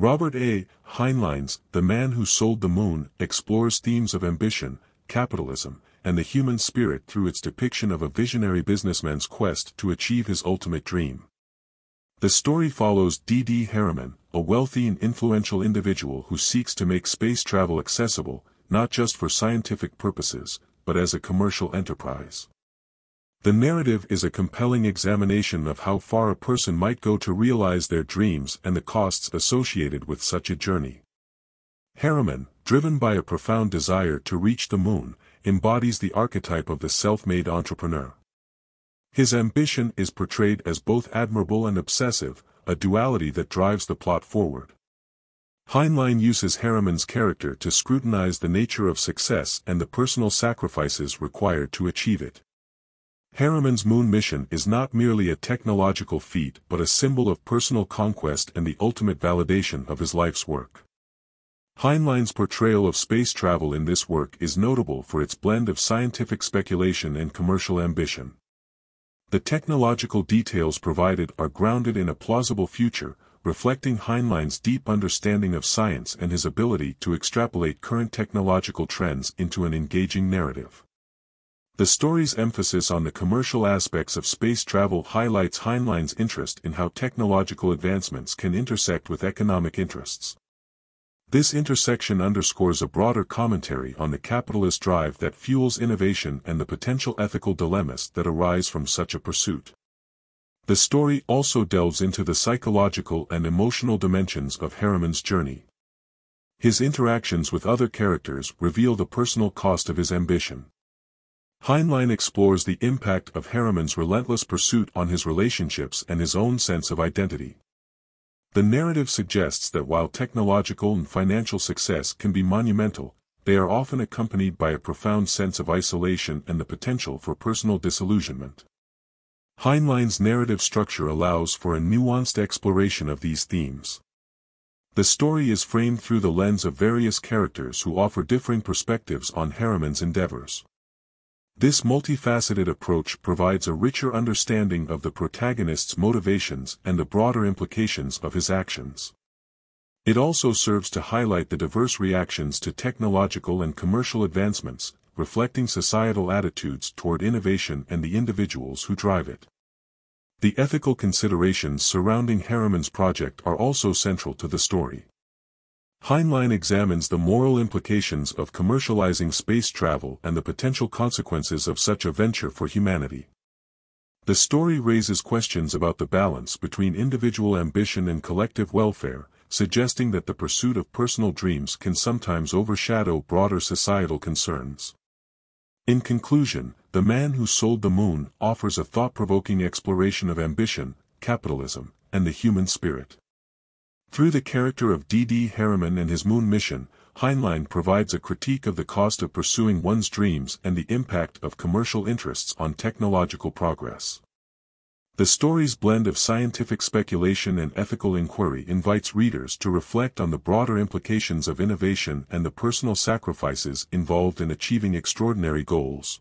Robert A. Heinlein's The Man Who Sold the Moon explores themes of ambition, capitalism, and the human spirit through its depiction of a visionary businessman's quest to achieve his ultimate dream. The story follows D.D. Harriman, a wealthy and influential individual who seeks to make space travel accessible, not just for scientific purposes, but as a commercial enterprise. The narrative is a compelling examination of how far a person might go to realize their dreams and the costs associated with such a journey. Harriman, driven by a profound desire to reach the moon, embodies the archetype of the self-made entrepreneur. His ambition is portrayed as both admirable and obsessive, a duality that drives the plot forward. Heinlein uses Harriman's character to scrutinize the nature of success and the personal sacrifices required to achieve it. Harriman's moon mission is not merely a technological feat but a symbol of personal conquest and the ultimate validation of his life's work. Heinlein's portrayal of space travel in this work is notable for its blend of scientific speculation and commercial ambition. The technological details provided are grounded in a plausible future, reflecting Heinlein's deep understanding of science and his ability to extrapolate current technological trends into an engaging narrative. The story's emphasis on the commercial aspects of space travel highlights Heinlein's interest in how technological advancements can intersect with economic interests. This intersection underscores a broader commentary on the capitalist drive that fuels innovation and the potential ethical dilemmas that arise from such a pursuit. The story also delves into the psychological and emotional dimensions of Harriman's journey. His interactions with other characters reveal the personal cost of his ambition. Heinlein explores the impact of Harriman's relentless pursuit on his relationships and his own sense of identity. The narrative suggests that while technological and financial success can be monumental, they are often accompanied by a profound sense of isolation and the potential for personal disillusionment. Heinlein's narrative structure allows for a nuanced exploration of these themes. The story is framed through the lens of various characters who offer differing perspectives on Harriman's endeavors. This multifaceted approach provides a richer understanding of the protagonist's motivations and the broader implications of his actions. It also serves to highlight the diverse reactions to technological and commercial advancements, reflecting societal attitudes toward innovation and the individuals who drive it. The ethical considerations surrounding Harriman's project are also central to the story. Heinlein examines the moral implications of commercializing space travel and the potential consequences of such a venture for humanity. The story raises questions about the balance between individual ambition and collective welfare, suggesting that the pursuit of personal dreams can sometimes overshadow broader societal concerns. In conclusion, The Man Who Sold the Moon offers a thought-provoking exploration of ambition, capitalism, and the human spirit. Through the character of D.D. Harriman and his moon mission, Heinlein provides a critique of the cost of pursuing one's dreams and the impact of commercial interests on technological progress. The story's blend of scientific speculation and ethical inquiry invites readers to reflect on the broader implications of innovation and the personal sacrifices involved in achieving extraordinary goals.